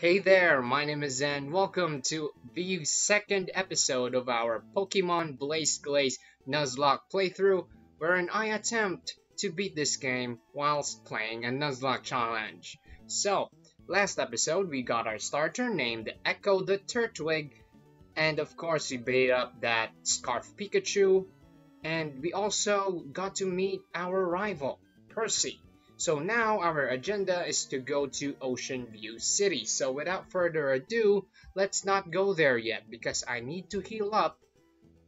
Hey there, my name is Zen. Welcome to the second episode of our Pokemon Blaze Glaze Nuzlocke playthrough, wherein I attempt to beat this game whilst playing a Nuzlocke challenge. So, last episode we got our starter named Echo the Turtwig, and of course we beat up that Scarf Pikachu, and we also got to meet our rival, Percy. So now our agenda is to go to Ocean View City. So without further ado, let's not go there yet because I need to heal up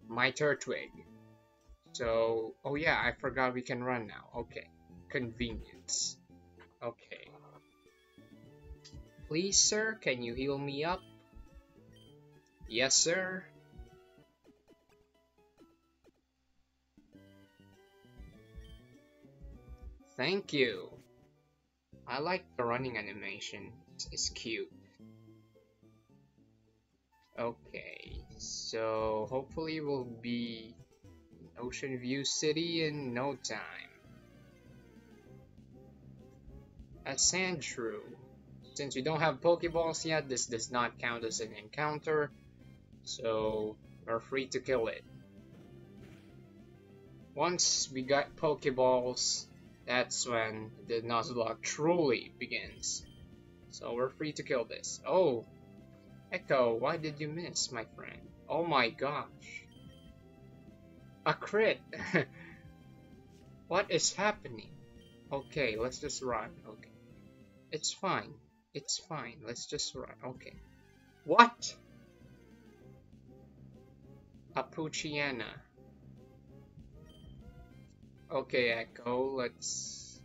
my Turtwig. So, oh yeah, I forgot we can run now. Okay, convenience. Okay. Please, sir, can you heal me up? Yes, sir. Thank you. I like the running animation. It's cute. Okay, so hopefully we'll be in Ocean View City in no time. A sand shrew. Since we don't have Pokeballs yet, this does not count as an encounter, so we're free to kill it. Once we got Pokeballs, that's when the Nuzlocke truly begins. So we're free to kill this. Oh, Echo, why did you miss, my friend? Oh my gosh. A crit! What is happening? Okay, let's just run. Okay. It's fine. It's fine. Let's just run. Okay. What? A Poochyena. Okay, Echo, let's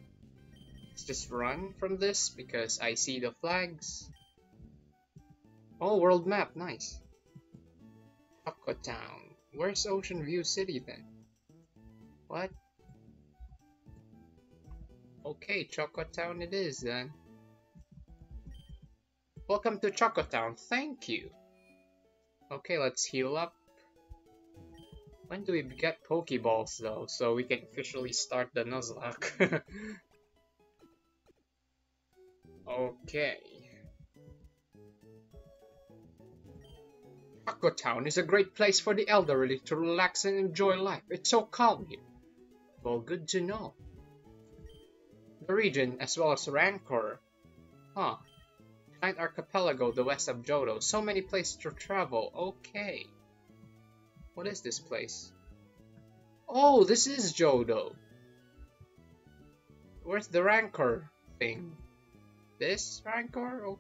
just run from this because I see the flags. Oh, world map, nice. Taco Town. Where's Ocean View City then? What? Okay, Choco Town it is then. Welcome to Choco Town, thank you. Okay, let's heal up. When do we get Pokeballs though, so we can officially start the Nuzlocke? Okay. Taco Town is a great place for the elderly to relax and enjoy life. It's so calm here. Well, good to know. The region, as well as Rancor. Huh. Night Archipelago, the west of Johto. So many places to travel. Okay. What is this place? Oh, this is Johto. Where's the Rancor thing? This Rancor? Oh,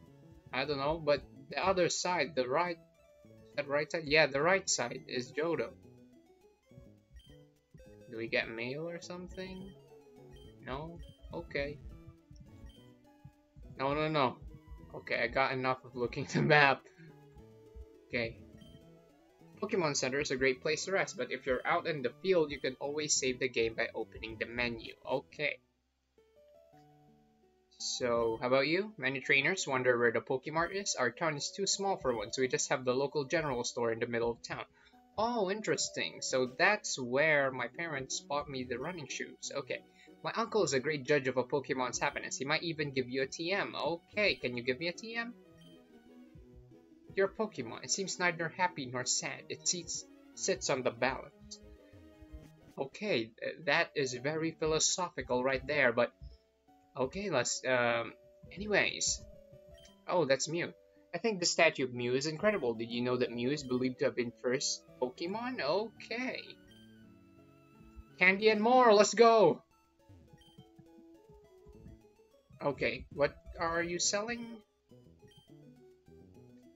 I don't know, but the other side, the right... That right side? Yeah, the right side is Johto. Do we get mail or something? No? Okay. No. Okay, I got enough of looking at the map. Okay. Pokemon Center is a great place to rest, but if you're out in the field, you can always save the game by opening the menu. Okay. So, how about you? Many trainers wonder where the Pokemart is. Our town is too small for one, so we just have the local general store in the middle of town. Oh, interesting. So that's where my parents bought me the running shoes. Okay. My uncle is a great judge of a Pokemon's happiness. He might even give you a TM. Okay, can you give me a TM? Your Pokemon, it seems neither happy nor sad. It sits on the balance. Okay, that is very philosophical right there, but... Okay, let's... Anyways. Oh, that's Mew. I think the statue of Mew is incredible. Did you know that Mew is believed to have been first Pokemon? Okay. Candy and more, let's go! Okay, what are you selling?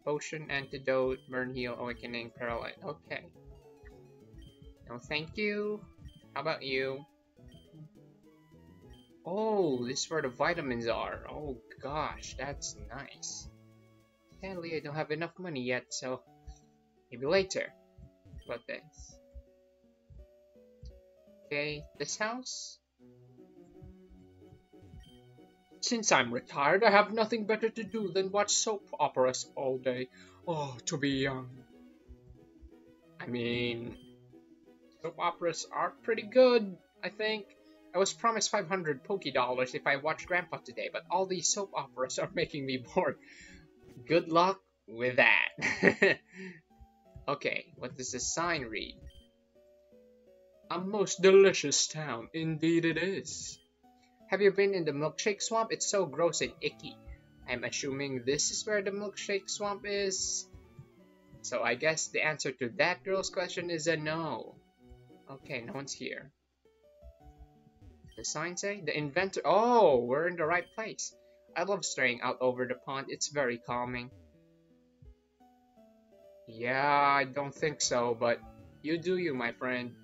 Potion, antidote, burn, heal, awakening, paralyte. Okay. No, thank you. How about you? Oh, this is where the vitamins are. Oh gosh, that's nice. Sadly, I don't have enough money yet, so maybe later. What about this? Okay, this house? Since I'm retired, I have nothing better to do than watch soap operas all day. Oh, to be young. I mean, soap operas are pretty good, I think. I was promised 500 Poké dollars if I watched Grandpa today, but all these soap operas are making me bored. Good luck with that. Okay, what does the sign read? A most delicious town. Indeed it is. Have you been in the Milkshake Swamp? It's so gross and icky. I'm assuming this is where the Milkshake Swamp is. So I guess the answer to that girl's question is a no. Okay, no one's here. The sign say? The inventor- Oh, we're in the right place. I love straying out over the pond. It's very calming. Yeah, I don't think so, but you do you, my friend.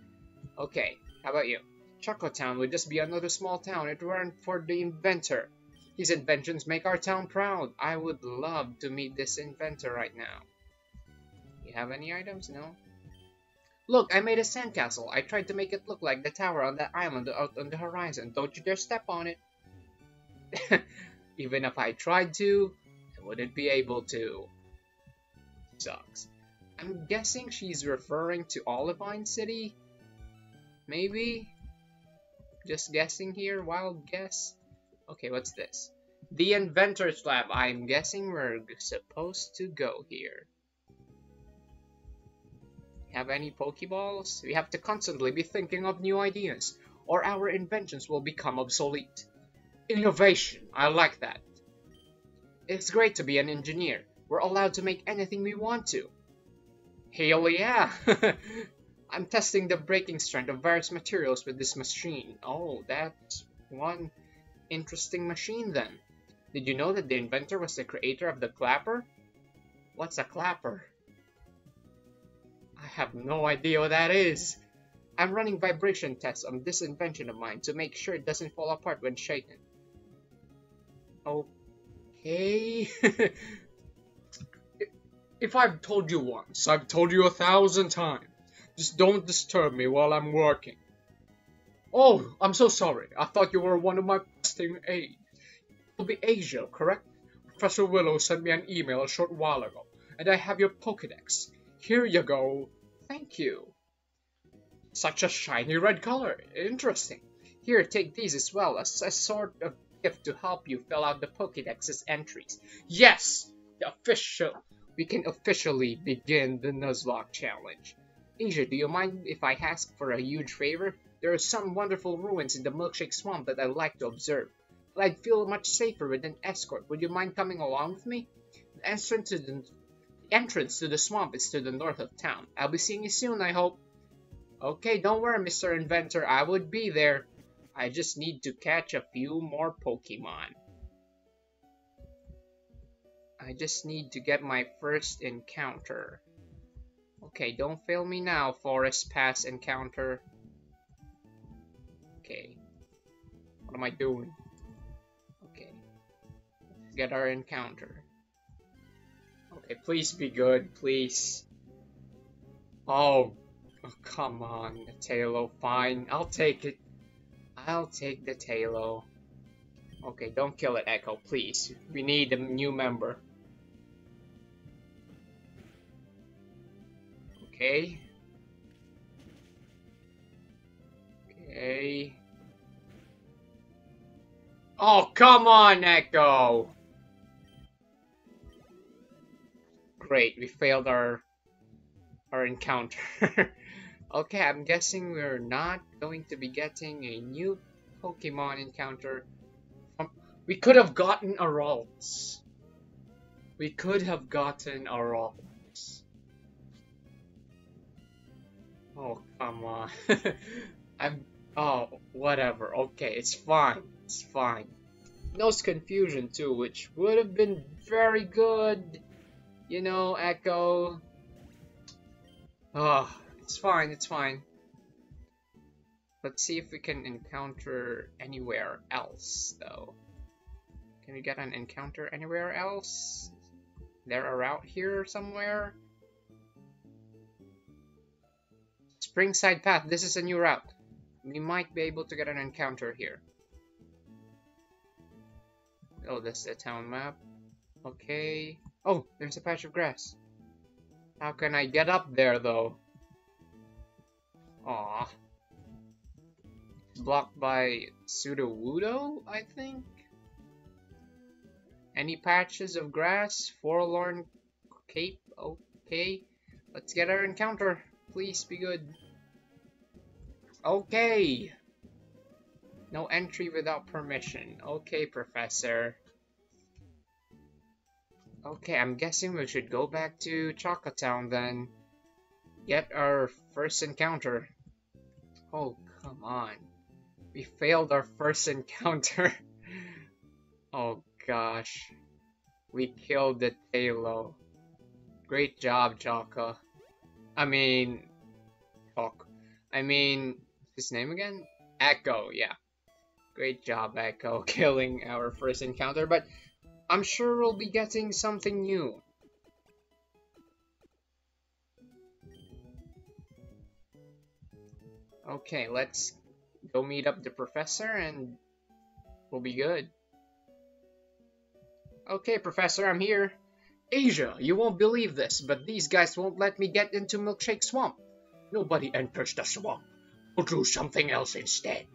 Okay, how about you? Choco Town would just be another small town if it weren't for the inventor. His inventions make our town proud. I would love to meet this inventor right now. You have any items? No? Look, I made a sandcastle. I tried to make it look like the tower on that island out on the horizon. Don't you dare step on it. Even if I tried to, I wouldn't be able to. Sucks. I'm guessing she's referring to Olivine City? Maybe? Just guessing here, wild guess. Okay, what's this? The Inventor's Lab. I'm guessing we're supposed to go here. Have any Pokeballs? We have to constantly be thinking of new ideas, or our inventions will become obsolete. Innovation, I like that. It's great to be an engineer. We're allowed to make anything we want to. Hell yeah! I'm testing the breaking strength of various materials with this machine. Oh, that's one interesting machine then. Did you know that the inventor was the creator of the clapper? What's a clapper? I have no idea what that is. I'm running vibration tests on this invention of mine to make sure it doesn't fall apart when shaken. Okay. If I've told you once, I've told you 1,000 times. Just don't disturb me while I'm working. Oh, I'm so sorry. I thought you were one of my testing aides. You'll be Asiel, correct? Professor Willow sent me an email a short while ago, and I have your Pokédex. Here you go. Thank you. Such a shiny red color. Interesting. Here, take these as well as a sort of gift to help you fill out the Pokédex's entries. Yes! The official. We can officially begin the Nuzlocke challenge. Asia, do you mind if I ask for a huge favor? There are some wonderful ruins in the Milkshake Swamp that I'd like to observe. But I'd feel much safer with an escort. Would you mind coming along with me? The entrance to the... entrance to the swamp is to the north of town. I'll be seeing you soon, I hope. Okay, don't worry, Mr. Inventor. I would be there. I just need to catch a few more Pokemon. I just need to get my first encounter. Okay, don't fail me now, Forest Pass encounter. Okay. What am I doing? Okay. Let's get our encounter. Okay, please be good, please. Oh, come on, the Tailo. Fine, I'll take it. I'll take the Tailo. Okay, don't kill it, Echo, please. We need a new member. Okay. Okay. Oh, come on, Echo! Great, we failed our encounter. Okay, I'm guessing we're not going to be getting a new Pokemon encounter. We could have gotten a Ralts. We could have gotten a Ralts. Oh, come on. Oh, whatever. Okay, it's fine. It's fine. Nose Confusion too, which would have been very good. You know, Echo. Oh, it's fine, it's fine. Let's see if we can encounter anywhere else, though. Can we get an encounter anywhere else? There are out here somewhere? Springside Path, this is a new route. We might be able to get an encounter here. Oh, that's the town map. Okay. Oh, there's a patch of grass. How can I get up there, though? Aww. Blocked by Sudowoodo, I think? Any patches of grass? Forlorn Cape? Okay. Let's get our encounter. Please be good. Okay. No entry without permission. Okay, Professor. Okay, I'm guessing we should go back to Choco Town then. Get our first encounter. Oh, come on. We failed our first encounter. Oh, gosh. We killed the Talo. Great job, Choco. I mean, his name again? Echo, yeah. Great job, Echo, killing our first encounter, but I'm sure we'll be getting something new. Okay, let's go meet up the professor and we'll be good. Okay, Professor, I'm here. Asia, you won't believe this, but these guys won't let me get into Milkshake Swamp. Nobody enters the swamp. We'll do something else instead.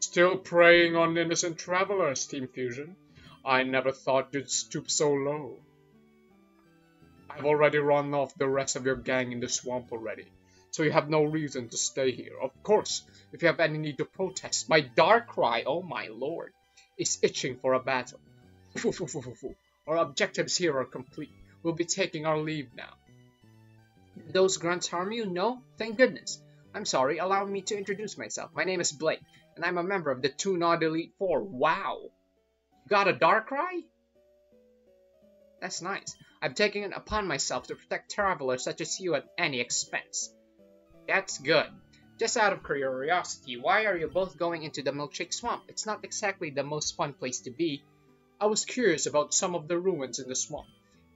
Still preying on innocent travelers, Team Fusion. I never thought you'd stoop so low. I've already run off the rest of your gang in the swamp already, so you have no reason to stay here. Of course, if you have any need to protest, my Darkrai, oh my lord, is itching for a battle. Our objectives here are complete. We'll be taking our leave now. Did those grunts harm you? No? Thank goodness. I'm sorry, allow me to introduce myself. My name is Blake, and I'm a member of the Two-Naught Elite Four. Wow! You got a Darkrai? That's nice. I've taken it upon myself to protect travelers such as you at any expense. That's good. Just out of curiosity, why are you both going into the Milkshake Swamp? It's not exactly the most fun place to be. I was curious about some of the ruins in the swamp.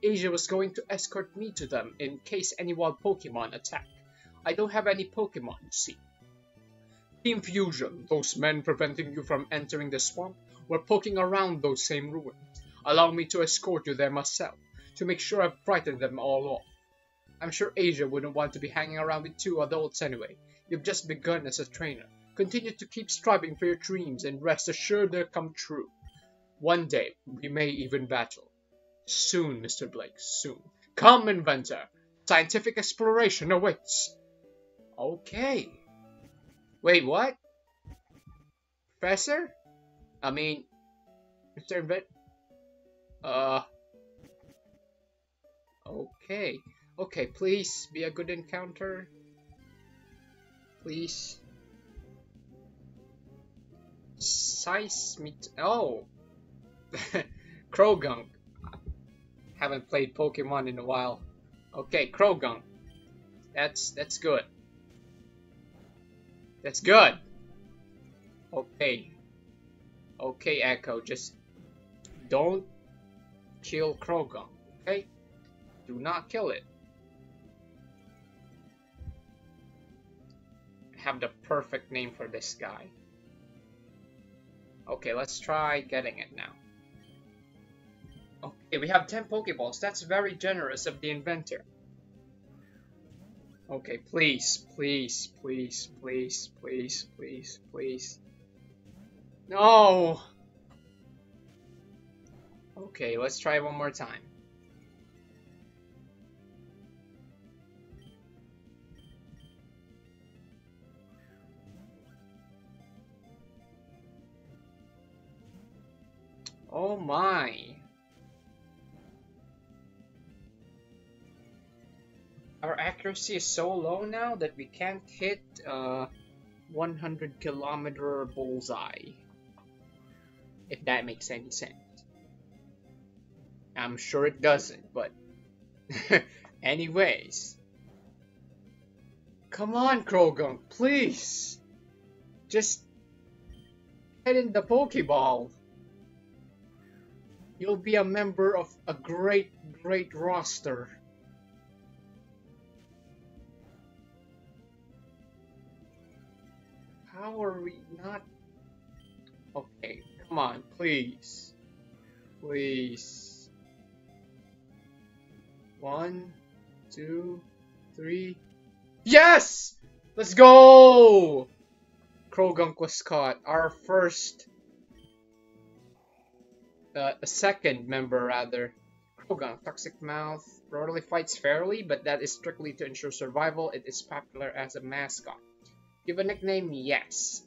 Asia was going to escort me to them in case any wild Pokemon attack. I don't have any Pokemon, you see. Team Fusion, those men preventing you from entering the swamp were poking around those same ruins. Allow me to escort you there myself, to make sure I've frightened them all off. I'm sure Asia wouldn't want to be hanging around with two adults anyway. You've just begun as a trainer. Continue to keep striving for your dreams and rest assured they'll come true. One day, we may even battle. Soon, Mr. Blake, soon. Come, Inventor! Scientific exploration awaits! Okay. Wait, what? Professor? I mean... Mr. Inventor? Okay. Okay, please be a good encounter. Please. Seismite... Oh! Croagunk. Haven't played Pokemon in a while. Okay, Croagunk. That's good. That's good. Okay. Okay, Echo, just don't kill Croagunk, okay? Do not kill it. I have the perfect name for this guy. Okay, let's try getting it now. Okay, we have 10 Pokeballs. That's very generous of the inventor. Okay, please, please, please, please, please, please, please. No! Okay, let's try one more time. Oh my! Our accuracy is so low now that we can't hit a 100-kilometer bullseye. If that makes any sense. I'm sure it doesn't, but... Anyways. Come on, Croagunk, please! Just... get in the Pokeball! You'll be a member of a great, great roster. How are we not... Okay, come on, please. Please. 1, 2, 3... Yes! Let's go! Croagunk was caught. Our first... the second member rather. Croagunk, Toxic Mouth, rarely fights fairly, but that is strictly to ensure survival. It is popular as a mascot. Give a nickname? Yes.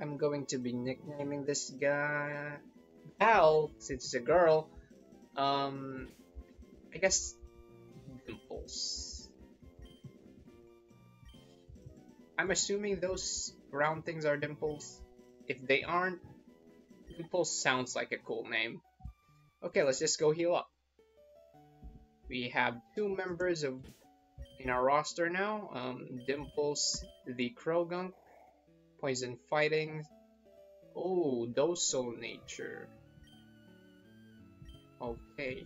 I'm going to be nicknaming this guy Al, since it's a girl. I guess Dimples. I'm assuming those brown things are dimples. If they aren't, Dimples sounds like a cool name. Okay, let's just go heal up. We have two members of in our roster now. Dimples, the Croagunk, Poison Fighting. Oh, docile nature. Okay.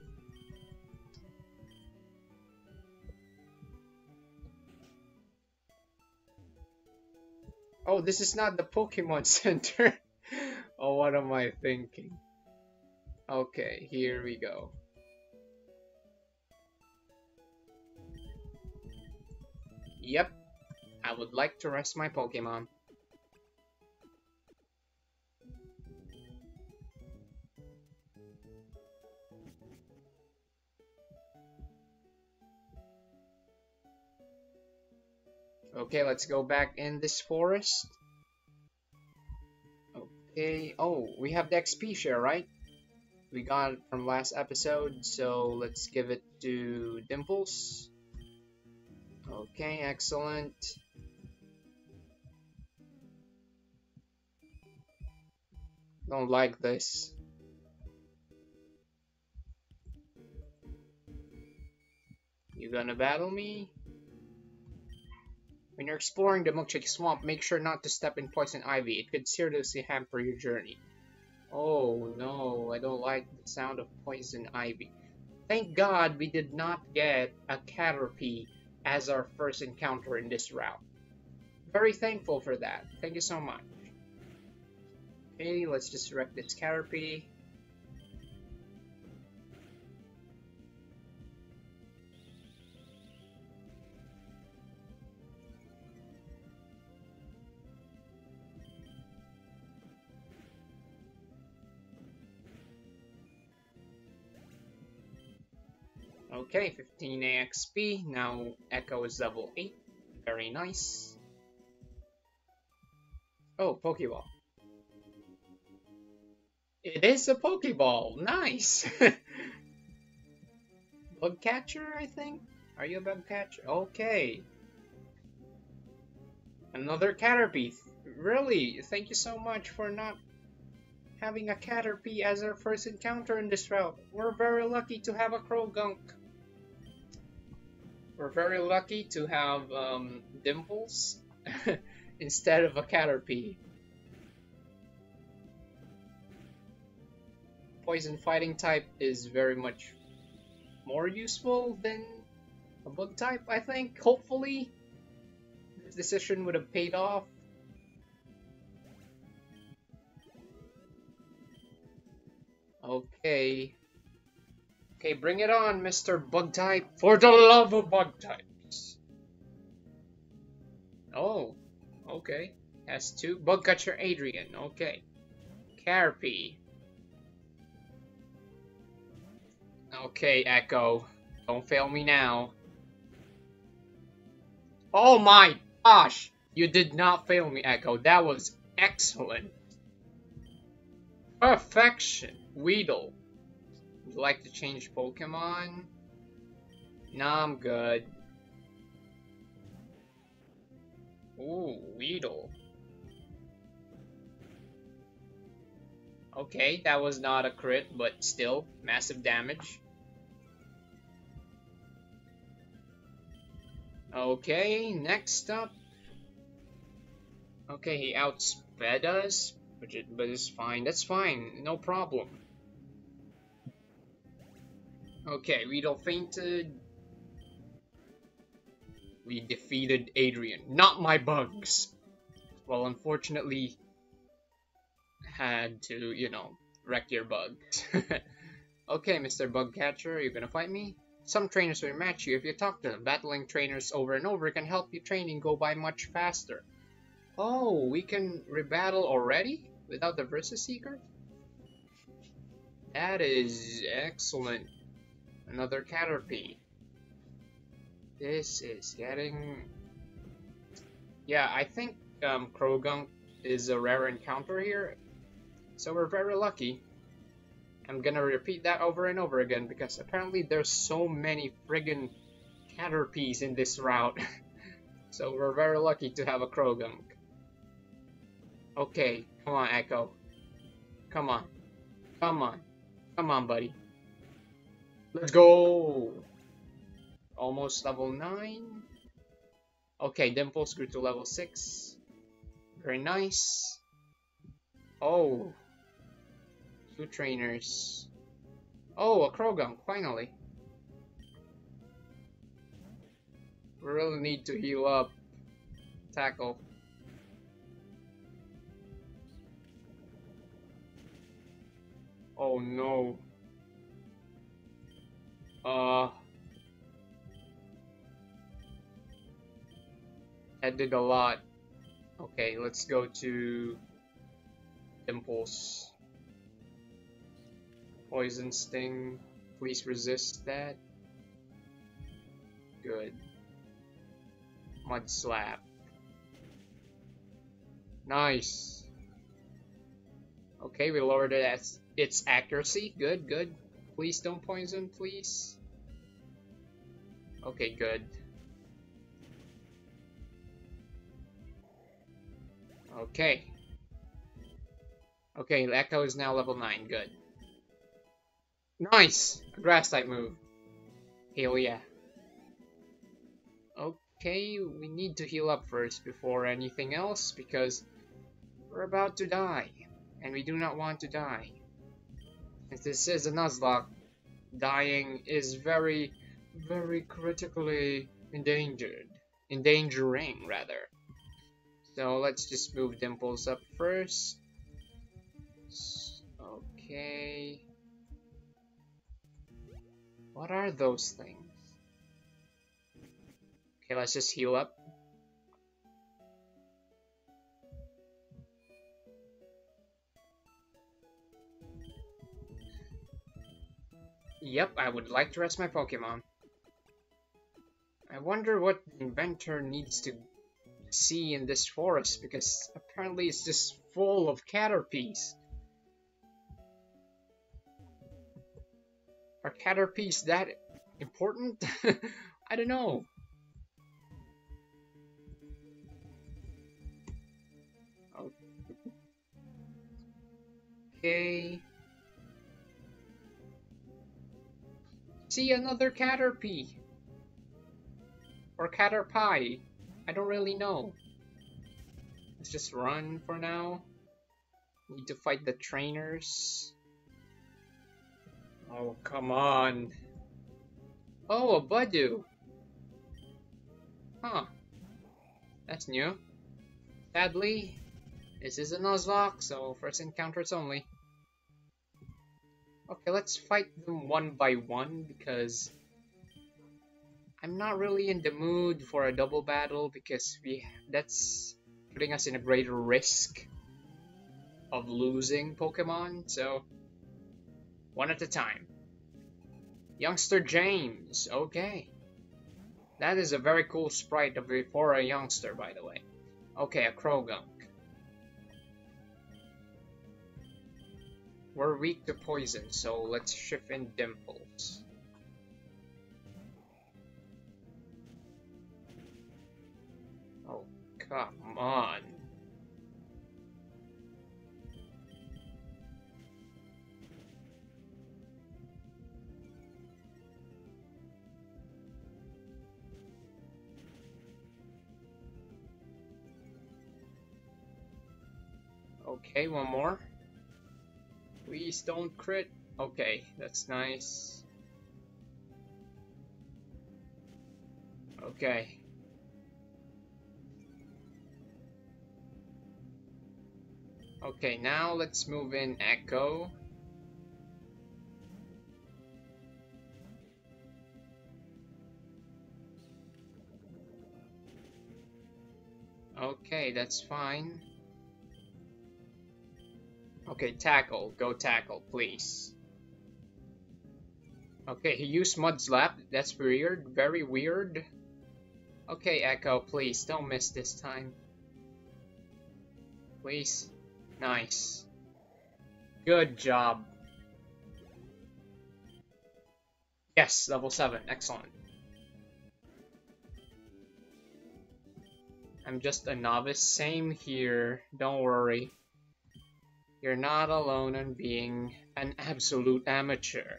Oh, this is not the Pokemon Center. Oh, what am I thinking? Okay, here we go. Yep, I would like to rest my Pokemon. Okay, let's go back in this forest. Okay, oh, we have the XP share, right? We got it from last episode, so let's give it to Dimples. Okay, excellent. Don't like this. You gonna battle me? When you're exploring the Mukchek Swamp, make sure not to step in poison ivy. It could seriously hamper your journey. Oh no, I don't like the sound of poison ivy. Thank God we did not get a Caterpie as our first encounter in this route. Very thankful for that. Thank you so much. Okay, let's just wreck this Caterpie. Okay, 15 AXP, now Echo is level 8, very nice. Oh, Pokeball. It is a Pokeball, nice! Bug catcher, I think? Are you a bug catcher? Okay. Another Caterpie, really, thank you so much for not having a Caterpie as our first encounter in this route. We're very lucky to have a Croagunk. We're very lucky to have Dimples instead of a Caterpie. Poison fighting type is very much more useful than a bug type, I think. Hopefully, this decision would have paid off. Okay. Okay, bring it on, Mr. Bug-type, for the love of Bug-types! Oh, okay. Has two. Bug Catcher Adrian, okay. Caterpie. Okay, Echo. Don't fail me now. Oh my gosh! You did not fail me, Echo. That was excellent. Perfection. Weedle. Would you like to change Pokemon? Nah, I'm good. Ooh, Weedle. Okay, that was not a crit, but still, massive damage. Okay, next up. Okay, he outsped us, but it's fine. That's fine, no problem. Okay, Weedle fainted. We defeated Adrian. Not my bugs! Well, unfortunately, had to, you know, wreck your bugs. Okay, Mr. Bug Catcher, are you gonna fight me? Some trainers will match you if you talk to them. Battling trainers over and over can help your training go by much faster. Oh, we can rebattle already? Without the Versus Seeker? That is excellent. Another Caterpie. This is getting... Yeah, I think Croagunk is a rare encounter here, so we're very lucky. I'm gonna repeat that over and over again, because apparently there's so many friggin' Caterpies in this route. So we're very lucky to have a Croagunk. Okay, come on, Echo. Come on. Come on. Come on, buddy. Let's go! Almost level 9. Okay, Dimples grew to level 6. Very nice. Oh. Two trainers. Oh, a Croagunk, finally. We really need to heal up. Tackle. Oh no. That did a lot. Okay, let's go to Dimples. Poison Sting. Please resist that. Good. Mud Slap. Nice. Okay, we lowered it at its accuracy. Good, good. Please don't poison, please. Okay, good. Okay. Okay, Echo is now level 9. Good. Nice! A grass type move. Hell yeah. Okay, we need to heal up first before anything else, because we're about to die. And we do not want to die. Since this is a Nuzlocke, dying is very, very critically endangered. Endangering, rather. So let's just move Dimples up first. Okay. What are those things? Okay, let's just heal up. Yep, I would like to rest my Pokemon. I wonder what the inventor needs to see in this forest, because apparently it's just full of Caterpies. Are Caterpies that important? I don't know. Okay. See, another Caterpie. Or Caterpie. I don't really know. Let's just run for now. Need to fight the trainers. Oh, come on. Oh, a Badoo. Huh. That's new. Sadly, this is a Nuzlocke, so first encounters only. Okay, let's fight them one by one, because I'm not really in the mood for a double battle, because that's putting us in a greater risk of losing Pokemon, so... One at a time. Youngster James, okay. That is a very cool sprite for a youngster, by the way. Okay, a Croagunk. We're weak to poison, so let's shift in Dimples. Oh, come on. Okay, one more. Please don't crit. Okay, that's nice. Okay. Okay, now let's move in Echo. Okay, that's fine. Okay, tackle. Go tackle, please. Okay, he used Mud Slap. That's weird. Very weird. Okay, Echo, please, don't miss this time. Please. Nice. Good job. Yes, level 7. Excellent. I'm just a novice. Same here. Don't worry. You're not alone in being an absolute amateur.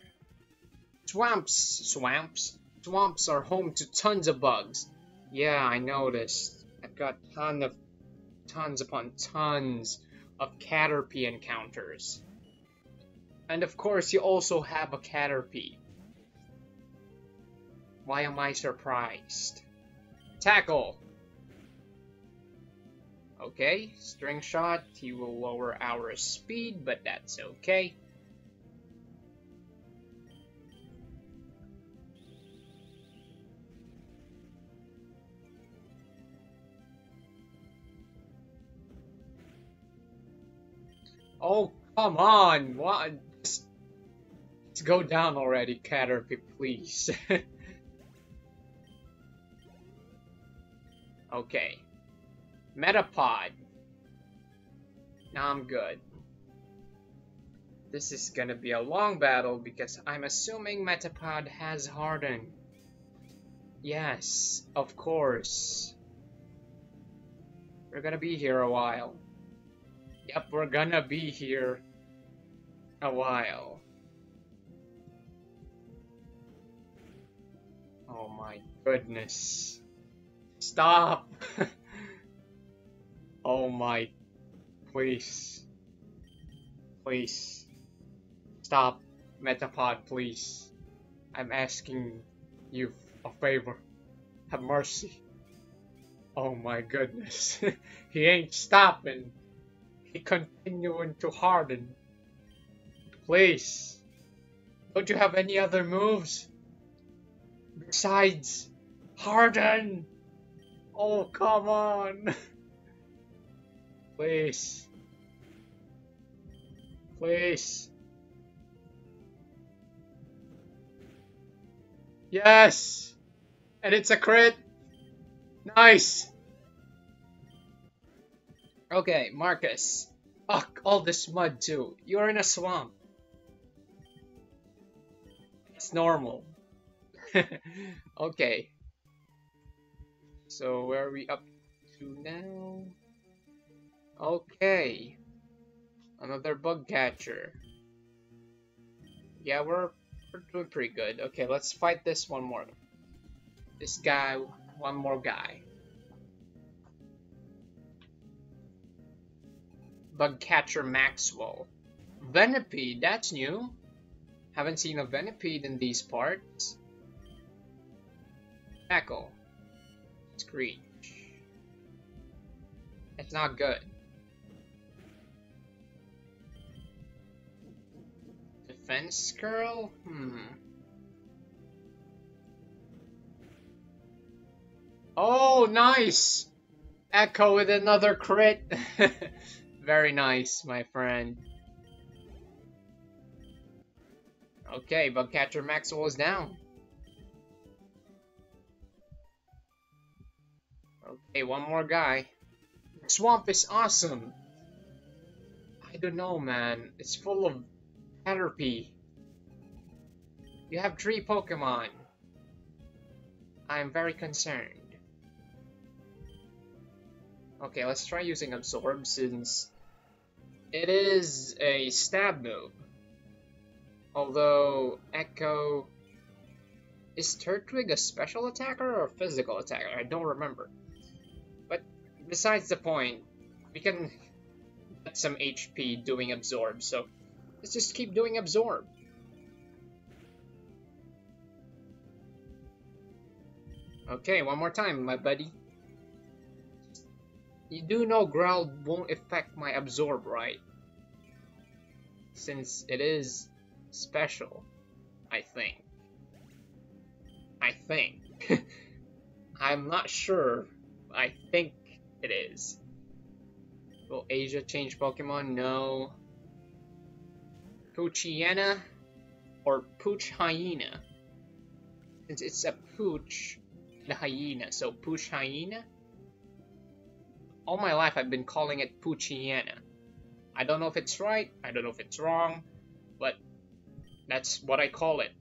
Swamps are home to tons of bugs. Yeah, I noticed. I've got tons upon tons of Caterpie encounters. And of course, you also have a Caterpie. Why am I surprised? Tackle! Okay, String Shot. He will lower our speed, but that's okay. Oh, come on! What? Just go down already, Caterpie, please. Okay. Metapod. Now I'm good. This is gonna be a long battle because I'm assuming Metapod has Harden. Yes, of course. We're gonna be here a while. Yep, we're gonna be here a while. Oh my goodness. Stop! Oh my... Please. Please. Stop, Metapod, please. I'm asking you a favor. Have mercy. Oh my goodness. He ain't stopping. He continuing to harden. Please. Don't you have any other moves? Besides... Harden! Oh, come on! Please. Please. Yes! And it's a crit! Nice! Okay, Marcus. Fuck, all this mud too. You're in a swamp. It's normal. Okay. So, where are we up to now? Okay. Another bug catcher. Yeah, we're doing pretty good. Okay, let's fight this one more. This guy, one more guy. Bug catcher Maxwell. Venipede, that's new. Haven't seen a Venipede in these parts. Tackle. Screech. It's not good. Defense curl? Oh, nice! Echo with another crit! Very nice, my friend. Okay, Bug Catcher Maxwell is down. Okay, one more guy. The swamp is awesome. I don't know, man. It's full of Caterpie. You have 3 Pokemon. I am very concerned. Okay, let's try using Absorb since it is a stab move. Although, Echo... Is Turtwig a special attacker or a physical attacker? I don't remember. But besides the point, we can get some HP doing Absorb, so let's just keep doing Absorb. Okay, one more time, my buddy. You do know Growl won't affect my Absorb, right? Since it is special, I think. I think. I'm not sure. I think it is. Will Asia change Pokemon? No. Poochyena? or Poochyena. Since it's a pooch and a hyena, so Poochyena. All my life I've been calling it Poochyena. I don't know if it's right, I don't know if it's wrong, but that's what I call it.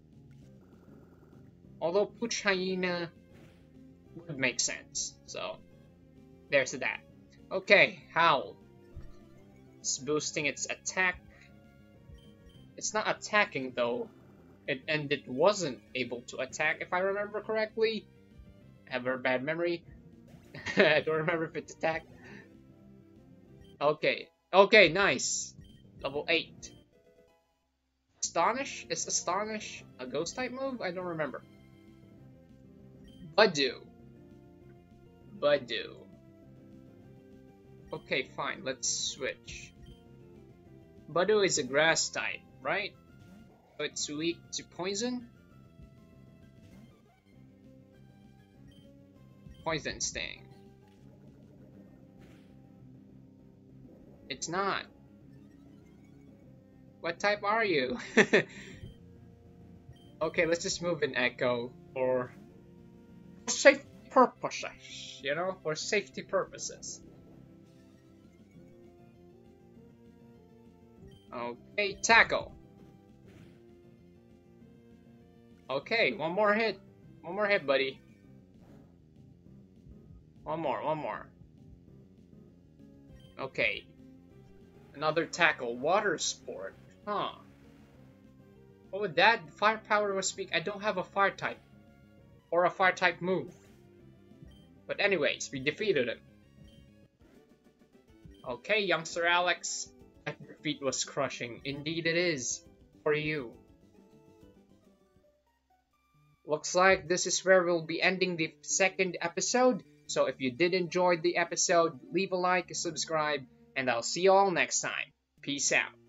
Although Poochyena would make sense, so there's that. Okay, Howl. It's boosting its attack. It's not attacking though, and it wasn't able to attack if I remember correctly. I have a bad memory. I don't remember if it attacked. Okay. Okay, nice. Level 8. Astonish? Is Astonish a ghost type move? I don't remember. Badoo. Badoo. Okay, fine. Let's switch. Badoo is a grass type, right? So it's weak to poison? Poison Sting. It's not. What type are you? Okay, let's just move in Echo for safe purposes, you know, for safety purposes. Okay, Tackle. Okay, one more hit. One more hit, buddy. One more. Okay. Another Tackle. Water Sport. Huh. What would that firepower was speak? I don't have a fire type. Or a fire type move. But anyways, we defeated him. Okay, youngster Alex. That defeat was crushing. Indeed it is. For you. Looks like this is where we'll be ending the second episode. So if you did enjoy the episode, leave a like, subscribe, and I'll see you all next time. Peace out.